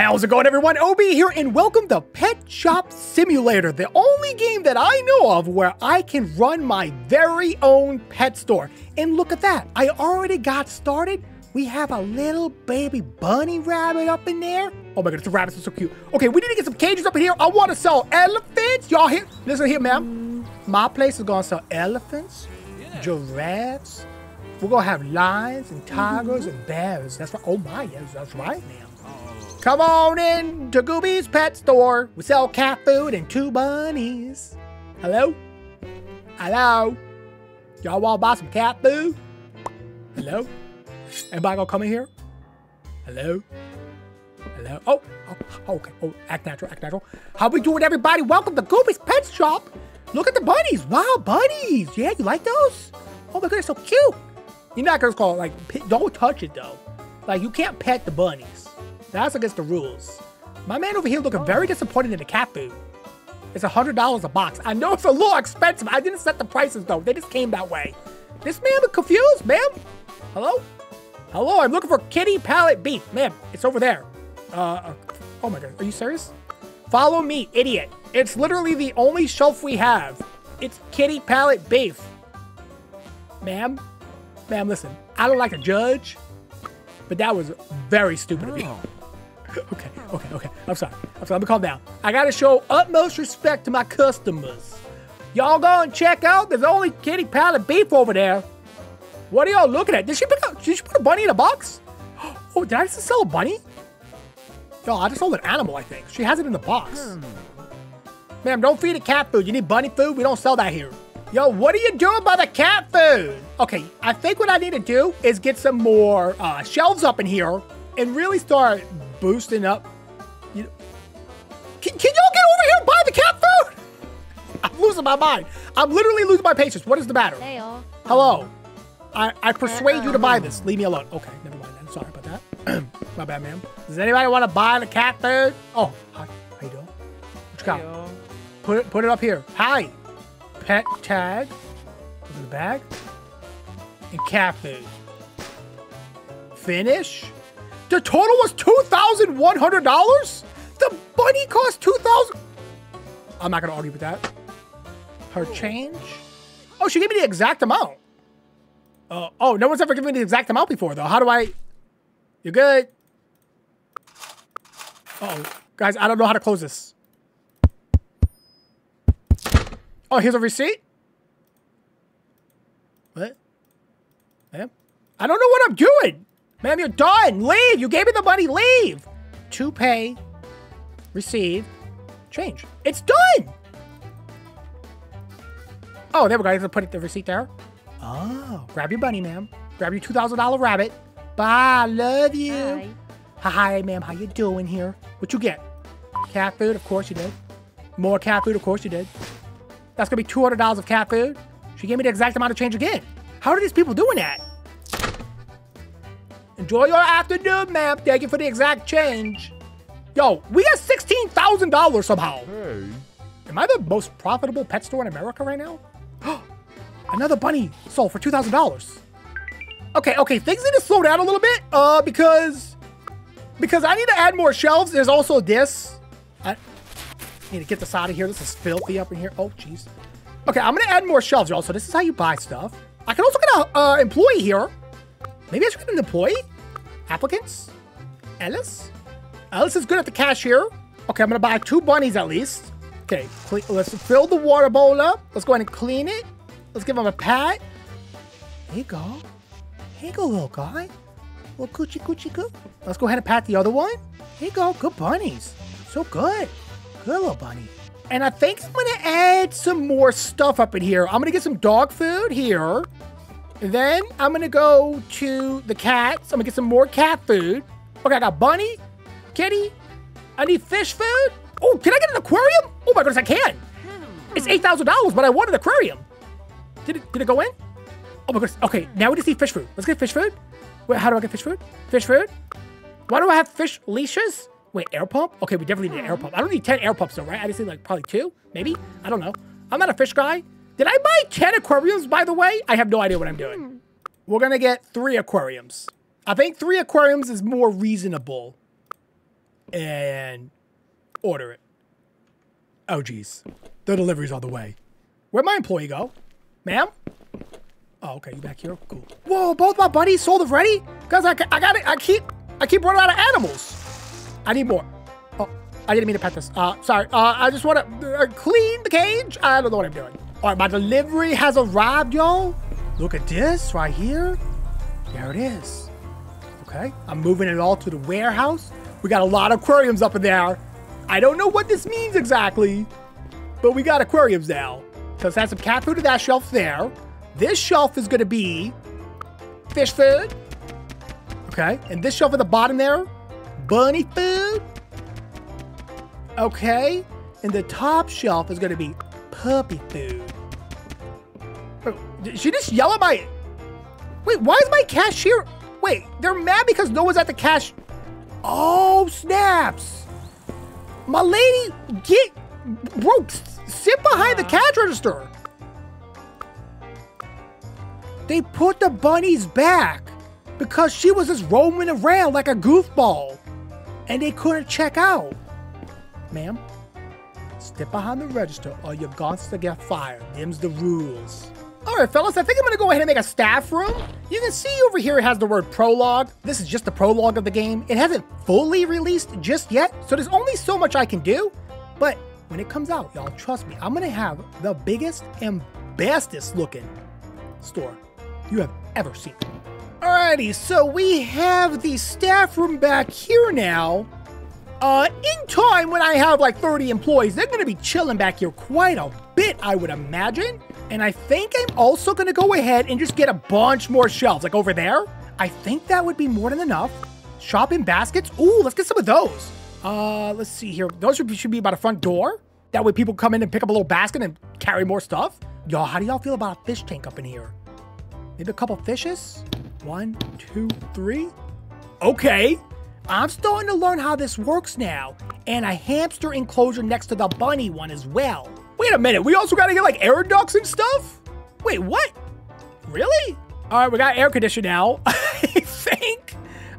How's it going, everyone? Obi here, and welcome to Pet Shop Simulator, the only game that I know of where I can run my very own pet store. And look at that, I already got started. We have a little baby bunny rabbit up in there. Oh my goodness, the rabbits are so cute. Okay, we need to get some cages up in here. I want to sell elephants. Y'all here? Listen here, ma'am. My place is going to sell elephants, giraffes. We're going to have lions and tigers and bears. That's right. Oh my, yes, that's right, ma'am. Come on in to Gooby's Pet Store. We sell cat food and two bunnies. Hello? Hello? Y'all want to buy some cat food? Hello? Anybody gonna come in here? Hello? Hello? Oh, okay. Oh, act natural, act natural. How we doing, everybody? Welcome to Gooby's Pet Shop. Look at the bunnies. Wow, bunnies. Yeah, you like those? Oh my goodness, so cute. You're not gonna call it like, don't touch it though. Like, you can't pet the bunnies. That's against the rules. My man over here looking very disappointed in the cat food. It's $100 a box. I know it's a little expensive. I didn't set the prices though. They just came that way. This man is confused, ma'am. Hello? Hello, I'm looking for kitty palate beef. Ma'am, it's over there. Oh my God, are you serious? Follow me, idiot. It's literally the only shelf we have. It's kitty palate beef. Ma'am? Ma'am, listen, I don't like to judge, but that was very stupid of you. Okay. I'm sorry. Let me calm down. I gotta show utmost respect to my customers. Y'all go and check out. There's only kitty palate beef over there. What are y'all looking at? Did she put a bunny in a box? Oh, did I just sell a bunny? No, I just sold an animal, I think. She has it in the box. Ma'am, don't feed a cat food. You need bunny food? We don't sell that here. Yo, what are you doing by the cat food? Okay, I think what I need to do is get some more shelves up in here and really start boosting up. You know, can y'all get over here and buy the cat food? I'm losing my mind. I'm literally losing my patience. What is the matter? Hello. I persuade you to buy this. Leave me alone. Okay, never mind. I'm sorry about that. My bad, ma'am. Does anybody want to buy the cat food? Oh, hi. How you doing? What you got? Hey, put it up here. Hi. Pet tag. Look at the bag. And cat food. Finish. The total was $2,100? The bunny cost $2,000. I'm not going to argue with that. Her change. Oh, she gave me the exact amount. Oh, no one's ever given me the exact amount before, though. How do I... You're good. Uh-oh. Guys, I don't know how to close this. Oh, here's a receipt? What? Ma'am? I don't know what I'm doing! Ma'am, you're done! Leave! You gave me the money! Leave! To pay. Receive. Change. It's done! Oh, there we go. I have to put the receipt there. Oh, grab your bunny, ma'am. Grab your $2,000 rabbit. Bye, love you. Hi. Hi, ma'am, how you doing here? What you get? Cat food, of course you did. More cat food, of course you did. That's gonna be $200 of cat food. She gave me the exact amount of change again. How are these people doing that? Enjoy your afternoon, ma'am. Thank you for the exact change. Yo, we got $16,000 somehow. Hey. Am I the most profitable pet store in America right now? Another bunny sold for $2,000. Okay, things need to slow down a little bit because I need to add more shelves. There's also this. I need to get this out of here. This is filthy up in here. Oh, jeez. Okay, I'm going to add more shelves, y'all. So this is how you buy stuff. I can also get an employee here. Maybe I should get an employee? Applicants? Ellis? Ellis is good at the cashier. Okay, I'm going to buy two bunnies at least. Okay, let's fill the water bowl up. Let's go ahead and clean it. Let's give him a pat. Here you go. Here you go, little guy. Little coochie, coochie, coo. Let's go ahead and pat the other one. Here you go. Good bunnies. So good. Good little bunny. And I think I'm going to add some more stuff up in here. I'm going to get some dog food here. And then I'm going to go to the cats. I'm going to get some more cat food. Okay, I got bunny, kitty. I need fish food. Oh, can I get an aquarium? Oh my goodness, I can. It's $8,000, but I want an aquarium. Did it go in? Oh my goodness. Okay, now we just need fish food. Let's get fish food. Wait, how do I get fish food? Fish food? Why do I have fish leashes? Wait, air pump? Okay, we definitely need an air pump. I don't need 10 air pumps though, right? I just need like probably 2, maybe? I don't know. I'm not a fish guy. Did I buy 10 aquariums, by the way? I have no idea what I'm doing. We're gonna get 3 aquariums. I think 3 aquariums is more reasonable. and order it. Oh, geez. The delivery's on the way. Where'd my employee go? Ma'am? Oh, okay, you back here? Cool. Whoa, both my buddies sold already? Guys, I keep running out of animals. I need more. Oh, I didn't mean to pet this. Sorry. I just want to clean the cage. I don't know what I'm doing. All right, my delivery has arrived, y'all. Look at this right here. There it is. Okay, I'm moving it all to the warehouse. We got a lot of aquariums up in there. I don't know what this means exactly, but we got aquariums now. Because that's some cat food to that shelf there. This shelf is gonna be fish food. Okay, and this shelf at the bottom there, bunny food. Okay, and the top shelf is gonna be puppy food. Oh, did she just yell at my... Wait, why is my cashier... Wait, they're mad because no one's at the cash... Oh, snaps. My lady, get... Bro, sit behind the cash register. They put the bunnies back because she was just roaming around like a goofball and they couldn't check out. Ma'am, step behind the register or you're going to get fired. Them's the rules. All right, fellas, I think I'm gonna go ahead and make a staff room. You can see over here it has the word prologue. This is just the prologue of the game. It hasn't fully released just yet, so there's only so much I can do. But when it comes out, y'all, trust me, I'm gonna have the biggest and bestest looking store you have ever seen. Alrighty, so we have the staff room back here now. In time, when I have like 30 employees, they're gonna be chilling back here quite a bit, I would imagine. And I think I'm also gonna go ahead and just get a bunch more shelves, like over there. I think that would be more than enough. Shopping baskets, ooh, let's get some of those. Let's see here, those should be by the front door. That way people come in and pick up a little basket and carry more stuff. Y'all, how do y'all feel about a fish tank up in here? Maybe a couple fishes. 1, 2, 3. Okay. I'm starting to learn how this works now. And a hamster enclosure next to the bunny one as well. Wait a minute. We also got to get like air ducts and stuff? Wait, what? Really? All right, we got air conditioning now. I think.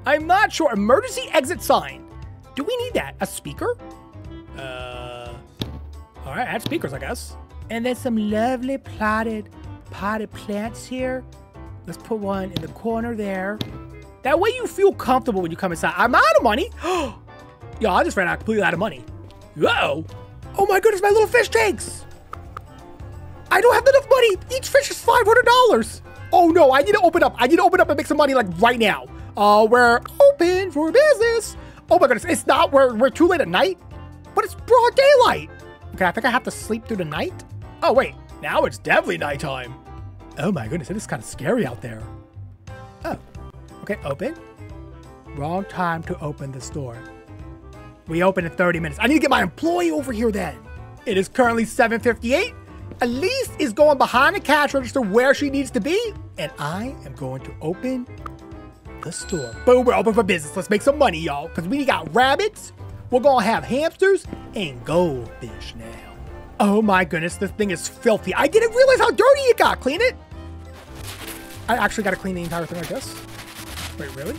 I'm not sure. Emergency exit sign. Do we need that? A speaker? All right, add speakers, I guess. And then some lovely potted plants here. Let's put one in the corner there. That way you feel comfortable when you come inside. I'm out of money. Yo, I just ran out completely out of money. Uh-oh. Oh my goodness, my little fish tanks. I don't have enough money. Each fish is $500. Oh no, I need to open up. I need to open up and make some money like right now. We're open for business. Oh my goodness, it's not, we're too late at night, but it's broad daylight. Okay, I think I have to sleep through the night. Oh wait, now it's definitely nighttime. Oh my goodness, it is kind of scary out there. Oh, okay, open. Wrong time to open the store. We open in 30 minutes. I need to get my employee over here then. It is currently 7:58. Elise is going behind the cash register where she needs to be. And I am going to open the store. Boom, we're open for business. Let's make some money, y'all. Because we got rabbits. We're going to have hamsters and goldfish now. Oh my goodness, this thing is filthy. I didn't realize how dirty it got. Clean it. I actually got to clean the entire thing like this. Wait, really?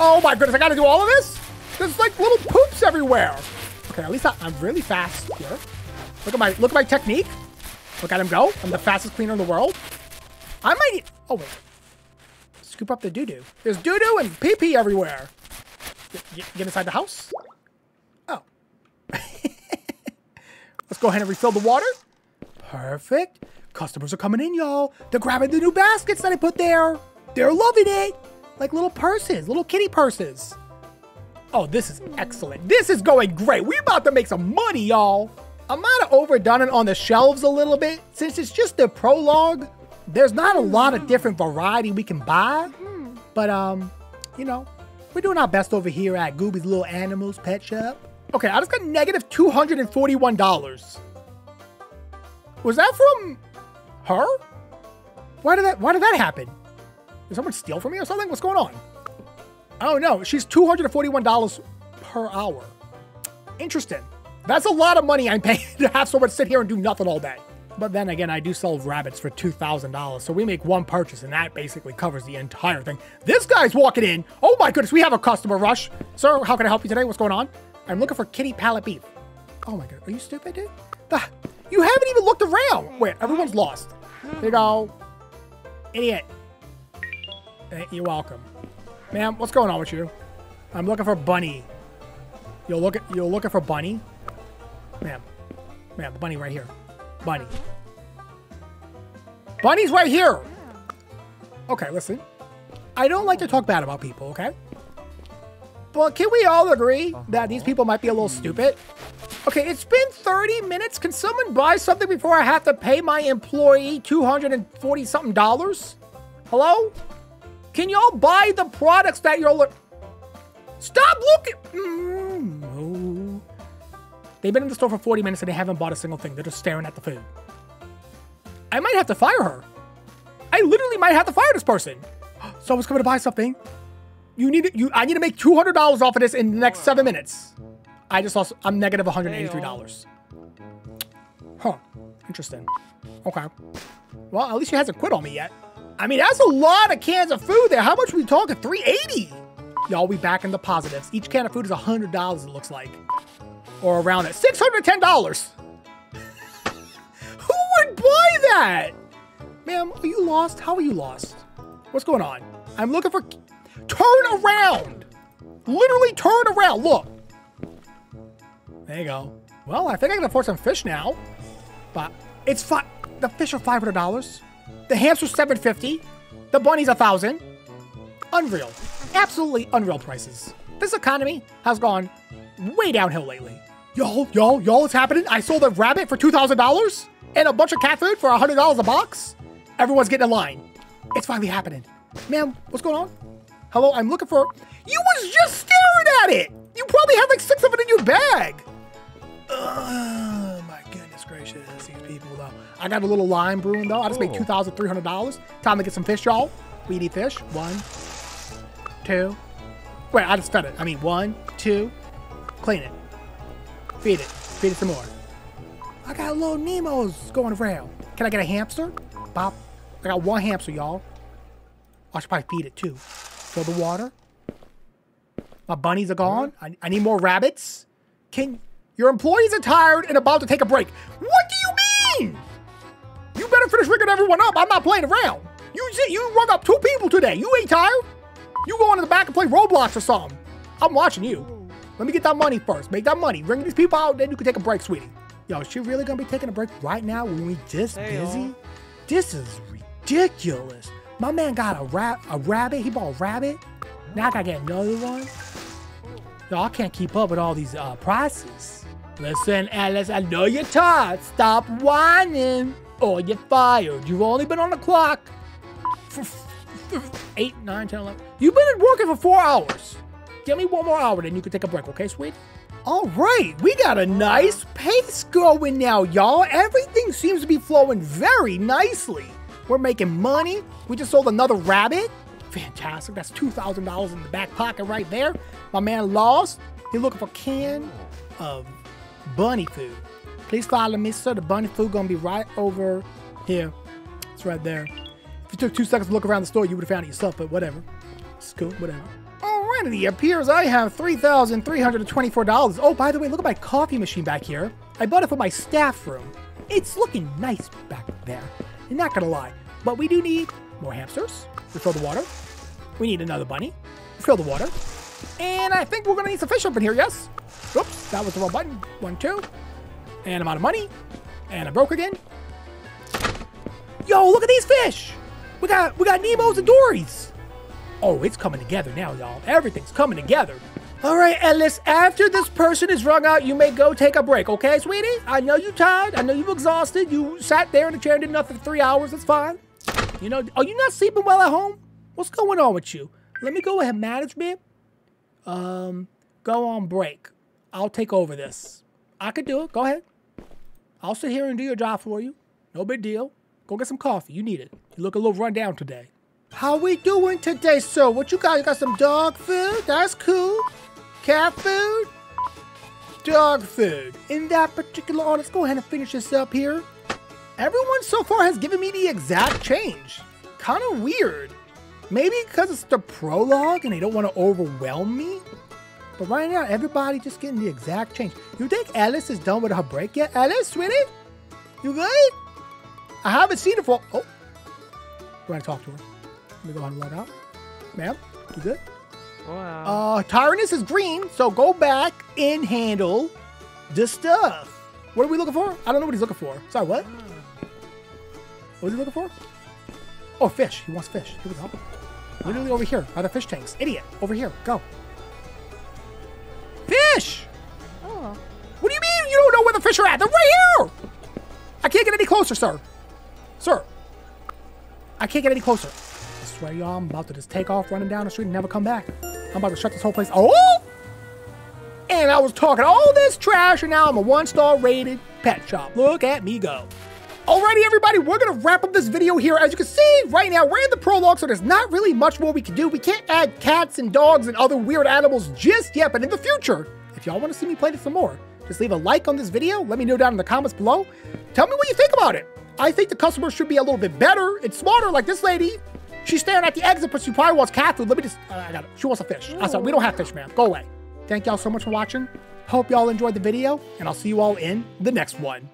Oh my goodness, I got to do all of this? There's like little poops everywhere. Okay, at least I'm really fast here. Look at my technique. Look at him go. I'm the fastest cleaner in the world. I might need, oh wait. Scoop up the doo-doo. There's doo-doo and pee-pee everywhere. Get inside the house. Oh. Let's go ahead and refill the water. Perfect. Customers are coming in, y'all. They're grabbing the new baskets that I put there. They're loving it. Like little purses, little kitty purses. Oh, this is excellent. This is going great. We're about to make some money, y'all. I might have overdone it on the shelves a little bit. Since it's just the prologue, there's not a lot of different variety we can buy. But, you know, we're doing our best over here at Gooby's Little Animals Pet Shop. Okay, I just got negative $241. Was that from her? Why did that happen? Did someone steal from me or something? What's going on? Oh no, she's $241 per hour. Interesting. That's a lot of money I'm paying to have someone sit here and do nothing all day. But then again, I do sell rabbits for $2,000, so we make one purchase, and that basically covers the entire thing. This guy's walking in. Oh my goodness, we have a customer rush. Sir, how can I help you today? What's going on? I'm looking for kitty palate beef. Oh my god, are you stupid, dude? You haven't even looked around. Wait, everyone's lost. There you go. Idiot. You're welcome. Ma'am, what's going on with you? I'm looking for bunny. You're looking for bunny? Ma'am. Ma'am, bunny right here. Bunny. Bunny's right here! Okay, listen. I don't like to talk bad about people, okay? But can we all agree that these people might be a little stupid? Okay, it's been 30 minutes. Can someone buy something before I have to pay my employee $240-something? Hello? Can y'all buy the products that you're looking... Stop looking! No. They've been in the store for 40 minutes and they haven't bought a single thing. They're just staring at the food. I might have to fire her. I literally might have to fire this person. Someone's coming to buy something. I need to make $200 off of this in the next 7 minutes. I just lost. I'm negative $183. Huh. Interesting. Okay. Well, at least she hasn't quit on me yet. I mean, that's a lot of cans of food there. How much are we talking? $380. Y'all, we back in the positives. Each can of food is $100, it looks like. Or around it. $610. Who would buy that? Ma'am, are you lost? How are you lost? What's going on? I'm looking for... Turn around! Literally turn around. Look. There you go. Well, I think I can afford some fish now. But it's fine. The fish are $500. The hamster's $750. The bunny's $1,000. Unreal. Absolutely unreal prices. This economy has gone way downhill lately. Yo, what's happening? I sold a rabbit for $2,000 and a bunch of cat food for $100 a box. Everyone's getting in line. It's finally happening. Ma'am, what's going on? Hello, I'm looking for... You was just staring at it! You probably have like 6 of it in your bag. Oh, my goodness gracious. These people, though. I got a little lime brewing, though. I just made $2,300. Time to get some fish, y'all. We need fish. 1, 2. Wait, I just fed it. I mean, 1, 2. Clean it. Feed it. Feed it some more. I got little Nemos going around. Can I get a hamster? Bop. I got 1 hamster, y'all. I should probably feed it, too. Fill the water. My bunnies are gone. I need more rabbits. Your employees are tired and about to take a break. What do you mean? You better finish rigging everyone up. I'm not playing around. You rung up 2 people today. You ain't tired. You go on in the back and play Roblox or something. I'm watching you. Let me get that money first. Make that money. Ring these people out, then you can take a break, sweetie. Yo, is she really gonna be taking a break right now when we this busy? This is ridiculous. My man got a rabbit. He bought a rabbit. Now I gotta get another one. Yo, I can't keep up with all these prices. Listen, Ellis, I know you're tired. Stop whining or you're fired. You've only been on the clock for 8, 9, 10, 11. You've been working for 4 hours. Give me 1 more hour, then you can take a break, okay, sweet? All right, we got a nice pace going now, y'all. Everything seems to be flowing very nicely. We're making money. We just sold another rabbit. Fantastic. That's $2,000 in the back pocket right there. My man lost. He's looking for a can of bunny food. Please follow me, sir. The bunny food gonna be right over here. It's right there. If you took 2 seconds to look around the store, you would have found it yourself, but whatever. It's cool, whatever. Alrighty, it appears I have $3,324. Oh, by the way, look at my coffee machine back here. I bought it for my staff room. It's looking nice back there. I'm not gonna lie, but we do need more hamsters. Refill the water. We need another bunny. Refill the water. And I think we're gonna need some fish up in here, yes? Oops, that was the wrong button. 1, 2. And I'm out of money. And I broke again. Yo, look at these fish! We got Nemos and Dories. Oh, it's coming together now, y'all. Everything's coming together. All right, Ellis, after this person is rung out, you may go take a break, okay, sweetie? I know you're tired. I know you're exhausted. You sat there in the chair and did nothing for 3 hours. That's fine. You know, are you not sleeping well at home? What's going on with you? Let me go ahead, management. Go on break. I'll take over this. I could do it. Go ahead. I'll sit here and do your job for you. No big deal. Go get some coffee. You need it. You look a little run down today. How we doing today, sir? What you got? You got some dog food? That's cool. Cat food? Dog food. In that particular order, let's go ahead and finish this up here. Everyone so far has given me the exact change. Kind of weird. Maybe because it's the prologue and they don't want to overwhelm me. But right now, everybody just getting the exact change. You think Ellis is done with her break yet? Ellis, sweetie? You good? I haven't seen her for... Oh. Do I talk to her? Let me go ahead and let out. Ma'am, you good? Wow. Tyrannus is green, so go back and handle the stuff. What are we looking for? I don't know what he's looking for. Sorry, what? What is he looking for? Oh, fish. He wants fish. Here we go. Literally over here. By the fish tanks. Idiot. Over here. Go. Fish! Oh. What do you mean you don't know where the fish are at? They're right here! I can't get any closer, sir. Sir. I can't get any closer. I swear, y'all, I'm about to just take off running down the street and never come back. I'm about to shut this whole place. Oh! And I was talking all this trash, and now I'm a 1-star rated pet shop. Look at me go. Alrighty, everybody, we're going to wrap up this video here. As you can see, right now, we're in the prologue, so there's not really much more we can do. We can't add cats and dogs and other weird animals just yet, but in the future, if y'all want to see me play this some more, just leave a like on this video. Let me know down in the comments below. Tell me what you think about it. I think the customer should be a little bit better and smarter, like this lady. She's staring at the exit, but she probably wants cat food. Let me just... I got it. She wants a fish. I'm sorry, we don't have fish, man. Go away. Thank y'all so much for watching. Hope y'all enjoyed the video, and I'll see you all in the next one.